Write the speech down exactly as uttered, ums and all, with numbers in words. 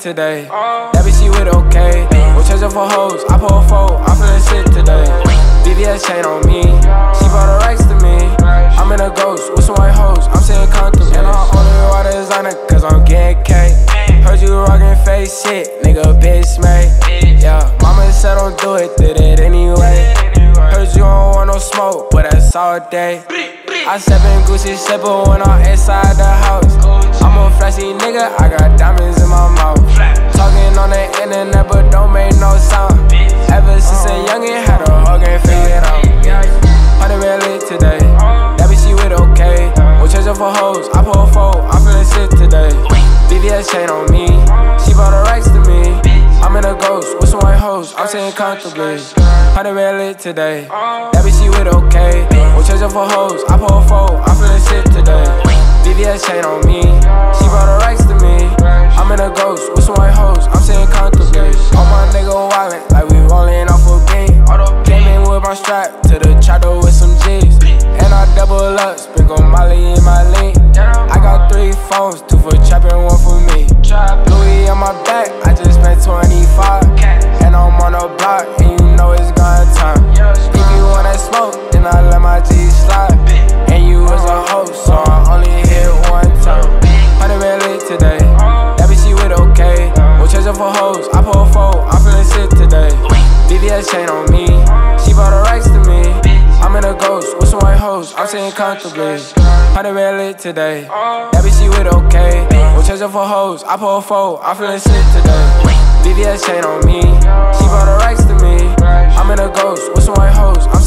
today. That bitch, she with okay. We'll change up for hoes, I pull a fold, I'm finna sit today. V V S chain on me, she bought her rights to me. I'm in a ghost with some white hoes, I'm sitting comfortable. And I only water designer, cause I'm getting cake. Heard you rockin' face shit, nigga, bitch, mate. Yeah, mama said don't do it, did it anyway. Heard you don't want no smoke, but that's all day. I step in Gucci slipper when I'm inside the house. I'm a flashy nigga, I got diamonds in my mouth. Talking on the internet, but don't make no sound. Ever since a youngin', had a hug and figured out. Hundred red lit today, that bitch she with okay. We'll change up for hoes, I pull a fold, I'm feelin' shit today. V V S chain on me, she bought her rights to me. I'm in a ghost with some white hoes, I'm sitting comfortably. Hundred red lit today, that bitch she with okay. We'll change up for hoes, I pull a fold, I'm feelin' shit today. V V S chain on me, she bought her rights to me. I'm in a ghost with some white hoes, I'm sitting comfortably. All my nigga wildin', like we rollin' off a beam. Came in with my strap to the chopper with some G's. And I double up, sprinkle Molly in my lean. I got three phones, two for trappin', one for me. Louis on my back, I just spent twenty-five. And I'm on a block, and you know it's gone time. If you wanna smoke, then I let my G slide. And you was a hoe, so I only hit one time. Hundred red lit today, that bitch she with okay. We'll change up for hoes, I pull a fold, I'm feelin' shit today. V V S chain on me, she bought her rights to me. I'm in a ghost with some white hoes, I'm sitting comfortably. Hundred red lit today, that bitch she with okay. We'll change up for hoes, I pull a fold, I'm feelin' shit today. V V S chain on me, she bought her rights to me. I'm in a ghost with some white hoes, I'm